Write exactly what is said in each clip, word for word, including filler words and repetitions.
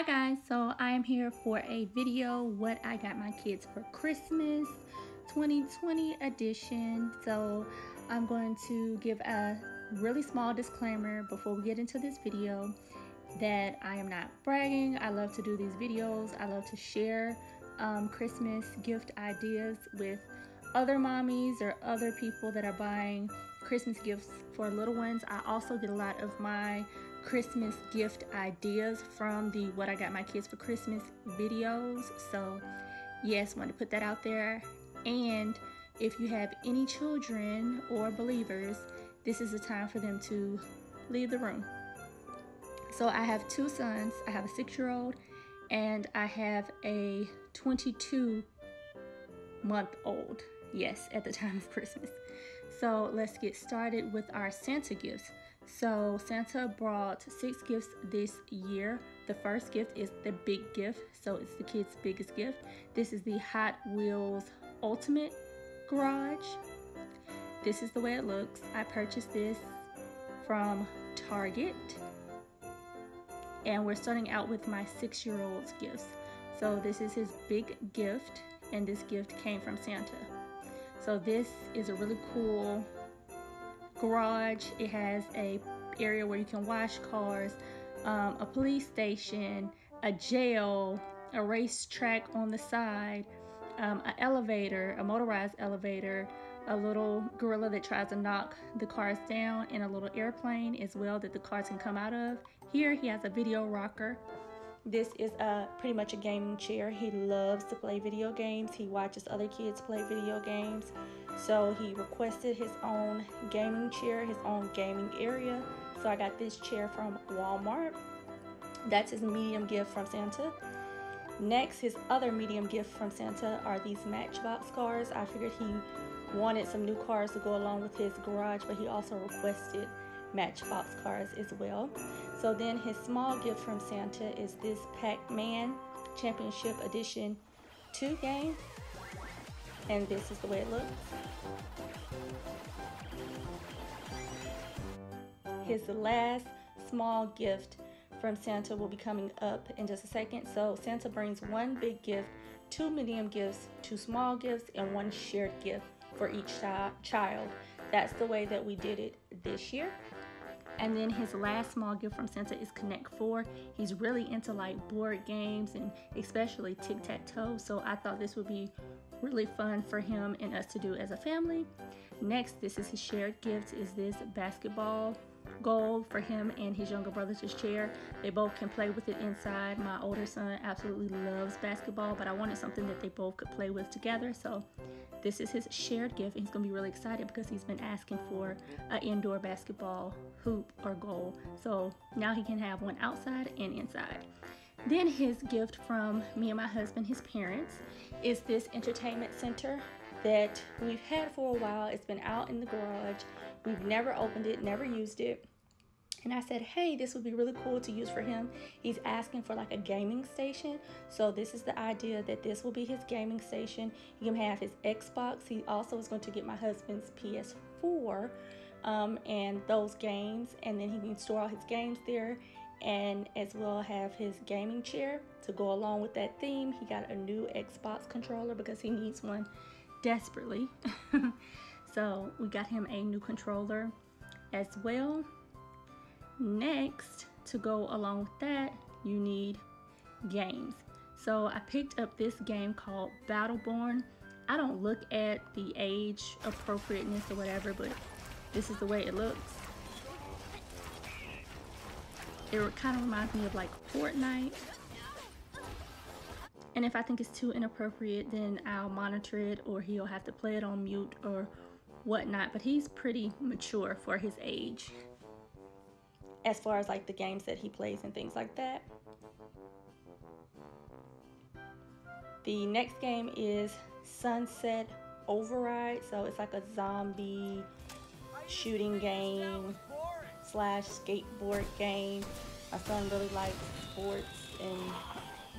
Hi guys, so I am here for a video what I got my kids for Christmas twenty twenty edition. So I'm going to give a really small disclaimer before we get into this video that I am not bragging. I love to do these videos. I love to share um, Christmas gift ideas with other mommies or other people that are buying Christmas gifts for little ones. I also get a lot of my Christmas gift ideas from the what I got my kids for Christmas videos, so yes, want to put that out there. And if you have any children or believers, this is the time for them to leave the room. So I have two sons. I have a six-year-old and I have a twenty-two month old, yes, at the time of Christmas. So let's get started with our Santa gifts. So Santa brought six gifts this year. The first gift is the big gift, so it's the kids' biggest gift. This is the Hot Wheels Ultimate Garage. This is the way it looks. I purchased this from Target. And we're starting out with my six-year-old's gifts. So this is his big gift, and this gift came from Santa. So this is a really cool garage. It has a area where you can wash cars, um, a police station, a jail, a racetrack on the side, um, an elevator, a motorized elevator, a little gorilla that tries to knock the cars down, and a little airplane as well that the cars can come out of. Here he has a video rocker. This is a pretty much a gaming chair. He loves to play video games. He watches other kids play video games. So he requested his own gaming chair, his own gaming area. So I got this chair from Walmart. That's his medium gift from Santa. Next, his other medium gift from Santa are these Matchbox cars. I figured he wanted some new cars to go along with his garage, but he also requested Matchbox cars as well. So then his small gift from Santa is this Pac-Man Championship Edition Two game. And this is the way it looks. His last small gift from Santa will be coming up in just a second. So Santa brings one big gift, two medium gifts, two small gifts, and one shared gift for each child. That's the way that we did it this year. And then his last small gift from Santa is Connect Four. He's really into like board games and especially tic-tac-toe. So I thought this would be really fun for him and us to do as a family. Next, this is his shared gift, is this basketball goal for him and his younger brother to share. They both can play with it inside. My older son absolutely loves basketball, but I wanted something that they both could play with together. So this is his shared gift. He's gonna be really excited because he's been asking for an indoor basketball hoop or goal. So now he can have one outside and inside. Then his gift from me and my husband, his parents, is this entertainment center that we've had for a while. It's been out in the garage. We've never opened it, never used it. And I said, hey, this would be really cool to use for him. He's asking for like a gaming station. So this is the idea that this will be his gaming station. He can have his Xbox. He also is going to get my husband's P S four um, and those games. And then he can store all his games there, and as well have his gaming chair to go along with that theme. He got a new Xbox controller because he needs one desperately. So we got him a new controller as well. Next, to go along with that, you need games. So I picked up this game called Battleborn. I don't look at the age appropriateness or whatever, but this is the way it looks. It kind of reminds me of like Fortnite. And if I think it's too inappropriate, then I'll monitor it or he'll have to play it on mute or whatnot. But he's pretty mature for his age, as far as like the games that he plays and things like that. The next game is Sunset Override. So it's like a zombie shooting game slash skateboard game. My son really likes sports and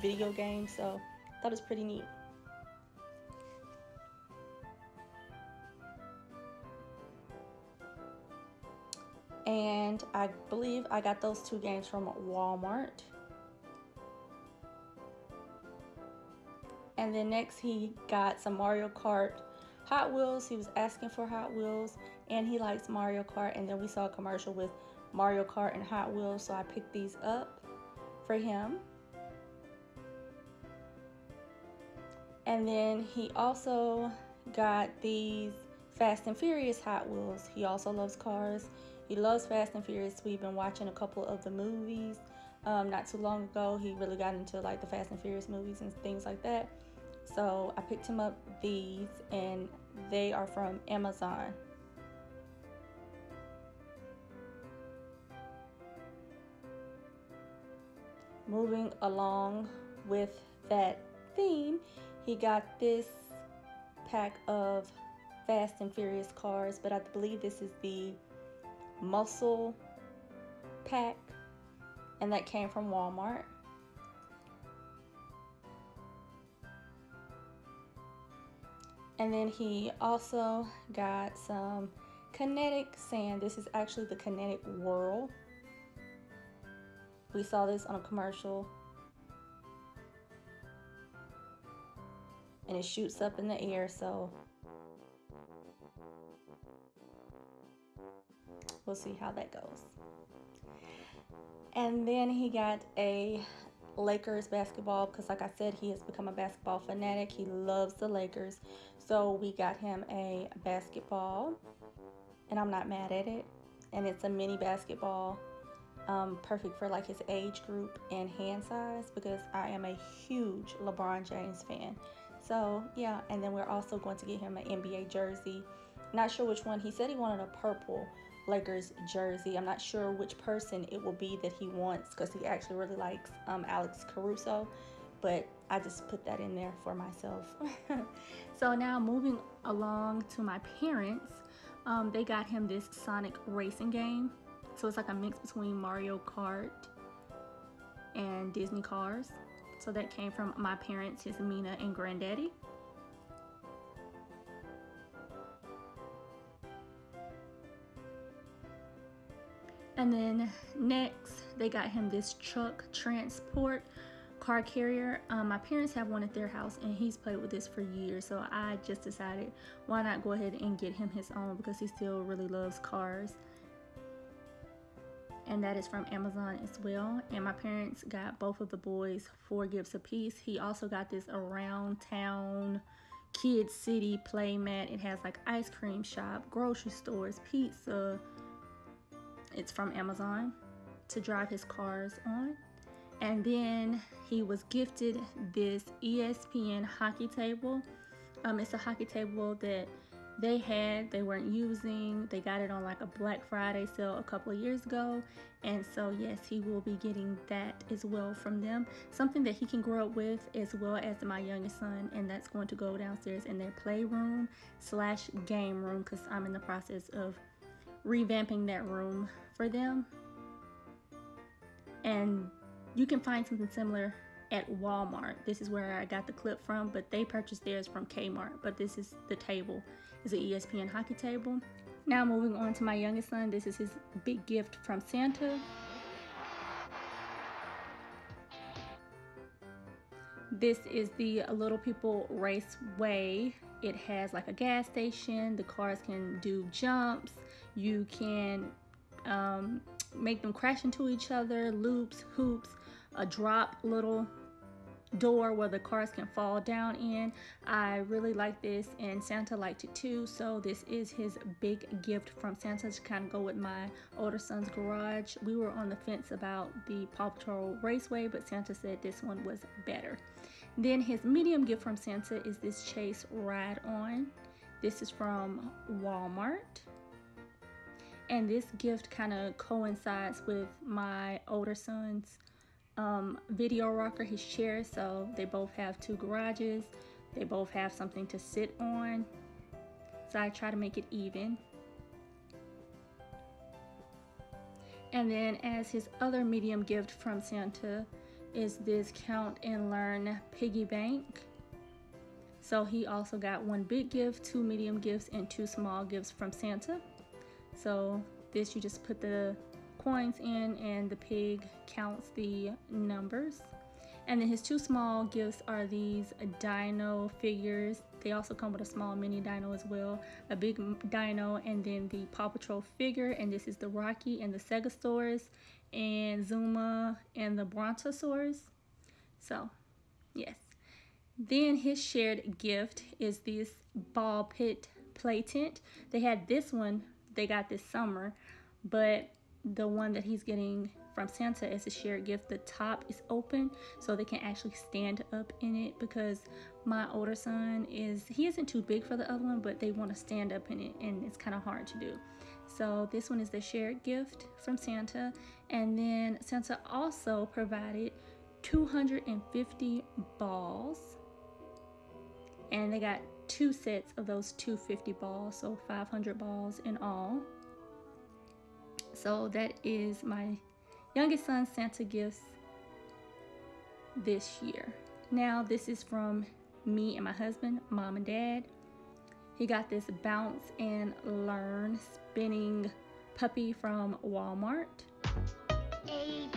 video games, so I thought it was pretty neat. And I believe I got those two games from Walmart. And then next he got some Mario Kart Hot Wheels. He was asking for Hot Wheels and he likes Mario Kart. And then we saw a commercial with Mario Kart and Hot Wheels, so I picked these up for him. And then he also got these Fast and Furious Hot Wheels. He also loves cars. He loves Fast and Furious. We've been watching a couple of the movies um, not too long ago. He really got into like the Fast and Furious movies and things like that. So I picked him up these, and they are from Amazon. Moving along with that theme, he got this pack of Fast and Furious cars, but I believe this is the muscle pack, and that came from Walmart. And then he also got some Kinetic Sand. This is actually the Kinetic Whirl. We saw this on a commercial. And it shoots up in the air, so we'll see how that goes. And then he got a Lakers basketball, because like I said, he has become a basketball fanatic. He loves the Lakers. So we got him a basketball, and I'm not mad at it. And it's a mini basketball. Um, perfect for like his age group and hand size, because I am a huge LeBron James fan. So yeah, and then we're also going to get him an N B A jersey. Not sure which one. He said he wanted a purple Lakers jersey. I'm not sure which person it will be that he wants, because he actually really likes um, Alex Caruso, but I just put that in there for myself. So now moving along to my parents, um, they got him this Sonic Racing game. So it's like a mix between Mario Kart and Disney Cars. So that came from my parents, his Mina and Granddaddy. And then next, they got him this truck transport car carrier. Um, my parents have one at their house, and he's played with this for years. So I just decided, why not go ahead and get him his own, because he still really loves cars. And that is from Amazon as well. And my parents got both of the boys four gifts apiece. He also got this around town kid city play mat. It has like ice cream shop, grocery stores, pizza. It's from Amazon, to drive his cars on. And then he was gifted this E S P N hockey table. Um, it's a hockey table that they had, they weren't using. They got it on like a Black Friday sale a couple of years ago. And so yes, he will be getting that as well from them. Something that he can grow up with, as well as my youngest son. And that's going to go downstairs in their playroom slash game room, because I'm in the process of revamping that room for them. And you can find something similar at Walmart. This is where I got the clip from, but they purchased theirs from Kmart. But this is the table. It's an E S P N hockey table. Now moving on to my youngest son. This is his big gift from Santa. This is the Little People Raceway. It has like a gas station. The cars can do jumps. You can um, make them crash into each other, loops, hoops, a drop little door where the cars can fall down in. I really like this, and Santa liked it too, so this is his big gift from Santa to kind of go with my older son's garage. We were on the fence about the Paw Patrol Raceway, but Santa said this one was better. Then his medium gift from Santa is this Chase Ride On. This is from Walmart. And this gift kind of coincides with my older son's um video rocker, his chair. So they both have two garages, they both have something to sit on, so I try to make it even. And then as his other medium gift from Santa is this Count and Learn piggy bank. So he also got one big gift, two medium gifts, and two small gifts from Santa. So this, you just put the coins in and the pig counts the numbers. And then his two small gifts are these dino figures. They also come with a small mini dino as well, a big dino, and then the Paw Patrol figure. And this is the Rocky and the Stegosaurus and Zuma and the Brontosaurus. So, yes. Then his shared gift is this ball pit play tent. They had this one they got this summer, but the one that he's getting from Santa is a shared gift. The top is open so they can actually stand up in it, because my older son is he isn't too big for the other one, but they want to stand up in it and it's kind of hard to do. So this one is the shared gift from Santa. And then Santa also provided two hundred fifty balls, and they got two sets of those two hundred fifty balls, so five hundred balls in all. So that is my youngest son's Santa gifts this year. Now this is from me and my husband, mom and dad. He got this bounce and learn spinning puppy from Walmart. A,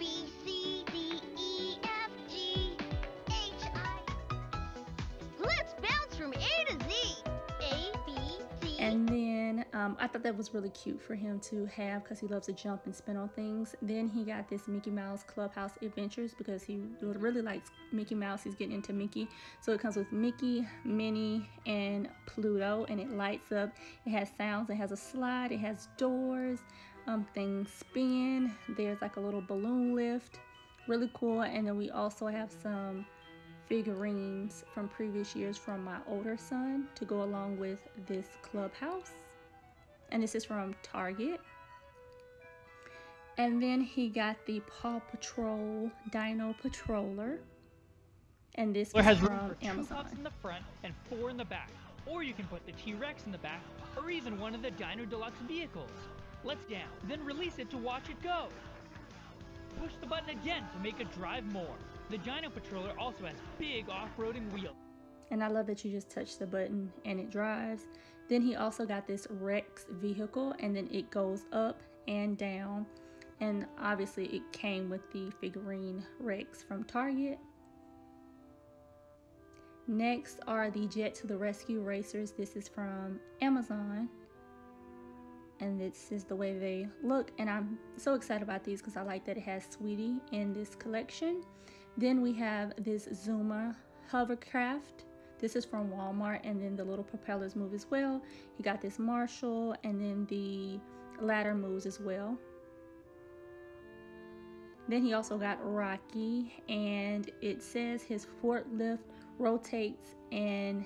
B, C, D, E, F, G, H, I. Let's bounce from A to Z. A, B, C. And then Um, I thought that was really cute for him to have, because he loves to jump and spin on things. Then he got this Mickey Mouse Clubhouse Adventures, because he really likes Mickey Mouse. He's getting into Mickey. So it comes with Mickey, Minnie, and Pluto, and it lights up. It has sounds. It has a slide. It has doors. Um, things spin. There's like a little balloon lift. Really cool. And then we also have some figurines from previous years from my older son to go along with this clubhouse. And this is from Target. And then he got the Paw Patrol Dino Patroller. And this one has from room for Amazon. Two pups in the front and four in the back. Or you can put the T-Rex in the back, or even one of the Dino Deluxe vehicles. Let's down, then release it to watch it go. Push the button again to make it drive more. The Dino Patroller also has big off-roading wheels. And I love that you just touch the button and it drives. Then he also got this Rex vehicle, and then it goes up and down. And obviously it came with the figurine Rex from Target. Next are the Jet to the Rescue Racers. This is from Amazon. And this is the way they look, and I'm so excited about these because I like that it has Sweetie in this collection. Then we have this Zuma hovercraft. This is from Walmart, and then the little propellers move as well. He got this Marshall, and then the ladder moves as well. Then he also got Rocky, and it says his forklift rotates and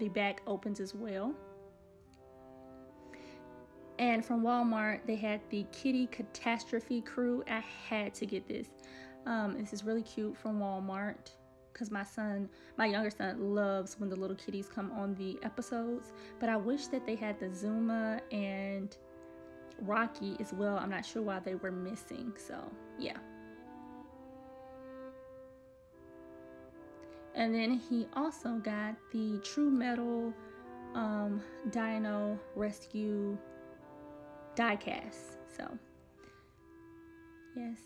the back opens as well. And from Walmart, they had the Kitty Catastrophe Crew. I had to get this. Um, this is really cute from Walmart, because my son, my younger son, loves when the little kitties come on the episodes. But I wish that they had the Zuma and Rocky as well. I'm not sure why they were missing, so yeah. And then he also got the True Metal um, Dino Rescue diecast, so yes.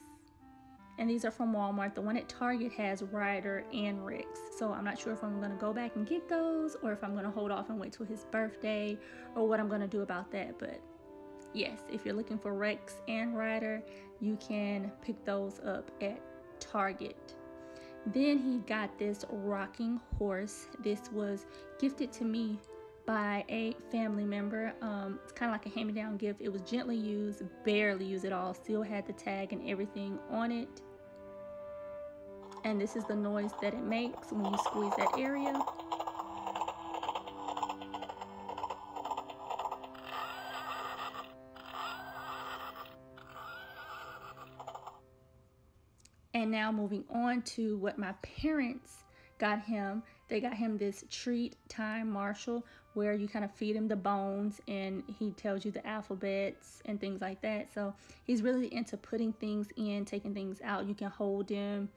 And these are from Walmart. The one at Target has Ryder and Rex. So I'm not sure if I'm going to go back and get those, or if I'm going to hold off and wait till his birthday, or what I'm going to do about that. But yes, if you're looking for Rex and Ryder, you can pick those up at Target. Then he got this rocking horse. This was gifted to me by a family member. Um, it's kind of like a hand-me-down gift. It was gently used, barely used at all. Still had the tag and everything on it. And this is the noise that it makes when you squeeze that area. And now moving on to what my parents got him. They got him this Treat Time Marshall, where you kind of feed him the bones and he tells you the alphabets and things like that. So he's really into putting things in, taking things out. You can hold him.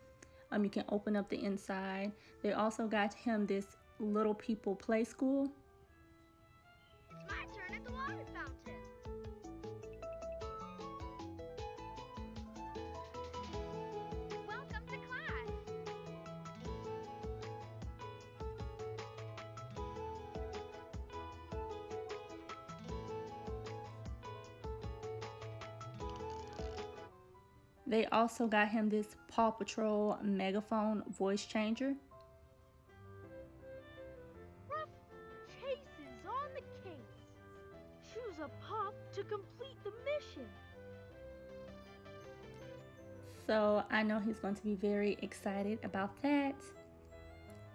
Um, you can open up the inside. They also got him this Little People Play School. It's my turn at the water fountain. Welcome to class. They also got him this Paw Patrol megaphone voice changer. Rough chases on the case. Choose a pup to complete the mission. So I know he's going to be very excited about that.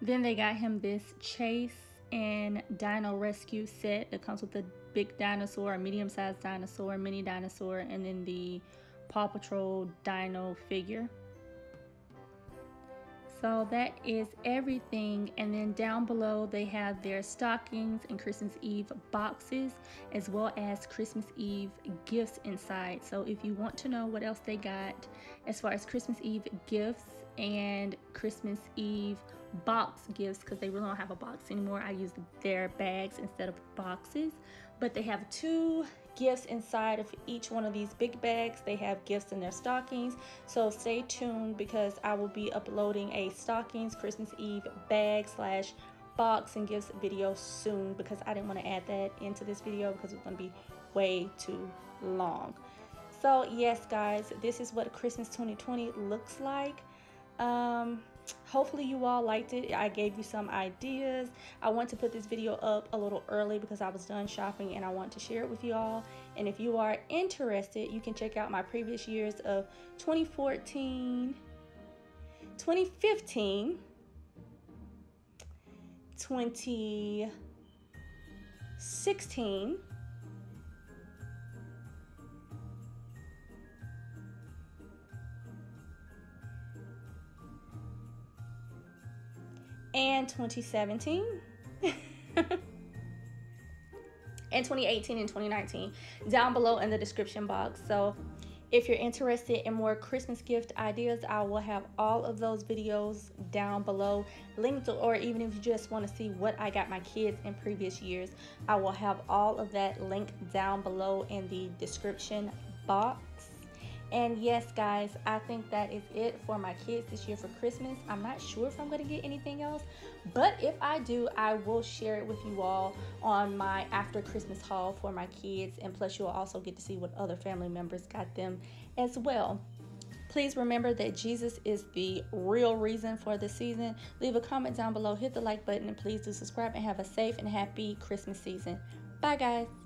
Then they got him this Chase and Dino Rescue set that comes with the big dinosaur, a medium-sized dinosaur, mini dinosaur, and then the Paw Patrol Dino figure. So that is everything, and then down below they have their stockings and Christmas Eve boxes, as well as Christmas Eve gifts inside. So if you want to know what else they got as far as Christmas Eve gifts and Christmas Eve box gifts, because they really don't have a box anymore, I use their bags instead of boxes, but they have two gifts inside of each one of these big bags. They have gifts in their stockings, so stay tuned because I will be uploading a stockings Christmas Eve bag slash box and gifts video soon, because I didn't want to add that into this video because it's going to be way too long. So yes guys, this is what Christmas twenty twenty looks like. Um hopefully you all liked it. I gave you some ideas. I want to put this video up a little early because I was done shopping and I want to share it with you all. And if you are interested, you can check out my previous years of twenty fourteen, twenty fifteen, twenty sixteen, and twenty seventeen and twenty eighteen and twenty nineteen down below in the description box. So if you're interested in more Christmas gift ideas, I will have all of those videos down below linked, or even if you just want to see what I got my kids in previous years, I will have all of that linked down below in the description box. And yes guys, I think that is it for my kids this year for Christmas. I'm not sure if I'm going to get anything else, but if I do, I will share it with you all on my after Christmas haul for my kids, and plus you'll also get to see what other family members got them as well. Please remember that Jesus is the real reason for this season. Leave a comment down below, hit the like button, and please do subscribe, and have a safe and happy Christmas season. Bye guys.